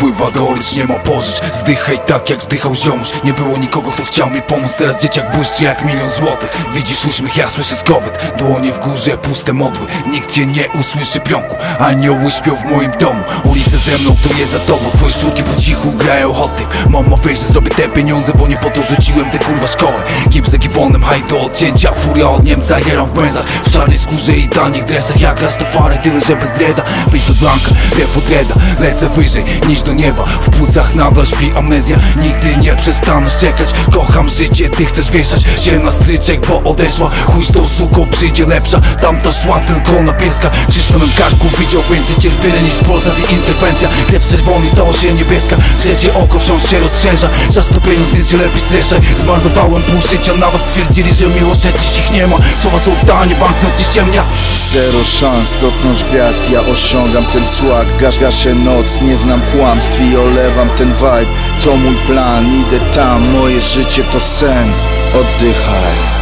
Pływa gorycz, nie ma pożycz. Zdychaj tak jak zdychał ziomuś. Nie było nikogo, kto chciał mi pomóc. Teraz dzieciak błyszczy jak milion złotych. Widzisz uśmiech, ja słyszę skowyt. Dłonie w górze, puste modły. Nikt cię nie usłyszy pionku. Anioły śpią w moim domu. Ulice ze mną, to jest za tobą. Twoje szczurki po cichu grają hot tape. Mama wie, że zrobię te pieniądze, bo nie po to rzuciłem tę kurwa szkołę. Gip za giponem, haj do odcięcia. Furia od Niemca, jeram w benzach. W czarnej skórze i tanich dresach. Jak rastofary, tyle że bez dreda. Bej to blanka, ref od reda. Lecę wyżej niż do nieba. W płucach nadal śpi amnezja. Nigdy nie przestanę czekać. Kocham życie, ty chcesz wieszać się na stryczek, bo odeszła. Chuj z tą suką, przyjdzie lepsza. Tamta szła tylko na pieska. Krzyż na mym karku widział więcej cierpienia niż Polsat i interwencja. Krew czerwony stała się niebieska. Trzecie oko wciąż się rozszerza. Czas to pieniądz, więc się lepiej streszczaj. Zmarnowałem pół życia na was. Twierdzili, że miłosza, dziś ich nie ma. Słowa są tanie, banknot dziś ciemnia. Zero szans dotknąć gwiazd. Ja osiągam ten słag. Gaszę noc, nie znam kłamstw i olewam ten vibe. To mój plan, idę tam, moje życie to sen. Oddychaj.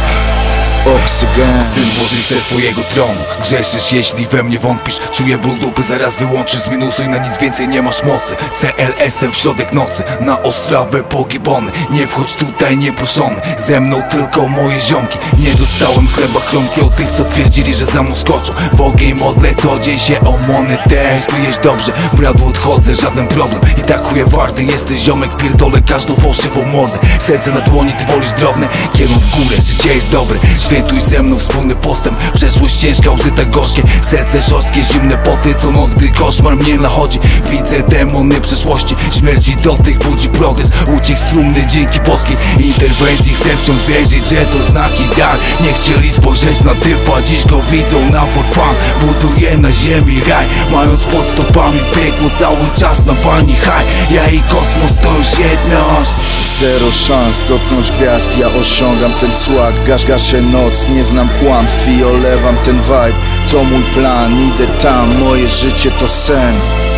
Oksygen. Syn pożyczę swojego tronu. Grzeszysz, jeśli we mnie wątpisz. Czuję ból dupy, zaraz wyłączysz z minusu i na nic więcej nie masz mocy. CLS-em w środek nocy, na Ostrawę pogibony. Nie wchodź tutaj nieproszony, ze mną tylko moje ziomki. Nie dostałem chleba kromki od tych, co twierdzili, że za mną skoczą. W ogień modlę, co dzień się o monetę. Spyjesz dobrze, bradło odchodzę, żaden problem. I tak chuje warty, jesteś ziomek, pierdolę każdą fałszywą mordę. Serce na dłoni, ty wolisz drobne, kierun w górę, życie jest dobre. Świętuj ze mną wspólny postęp. Przeszłość ciężka, łzy tak gorzkie. Serce szorstkie, zimne poty co noc, gdy koszmar mnie nachodzi. Widzę demony przeszłości. Śmierci dotyk budzi progres. Uciekł strumny dzięki boskiej interwencji. Chcę wciąż wierzyć, że to znaki dar. Nie chcieli spojrzeć na typa, dziś go widzą na for fun. Buduje na ziemi raj, mając pod stopami piekło. Cały czas na bani high. Ja i kosmos to już jedność. Zero szans dotknąć gwiazd. Ja osiągam ten słag. Gaszę noc, nie znam kłamstw i olewam ten vibe. To mój plan, idę tam, moje życie to sen.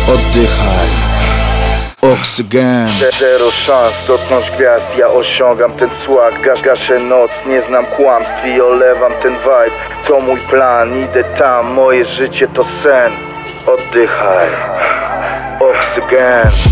Oddychaj. Oksygen. Zero szans dotknąć gwiazd, ja osiągam ten słag. Gaszę noc, nie znam kłamstw i olewam ten vibe. To mój plan, idę tam, moje życie to sen. Oddychaj. Oksygen.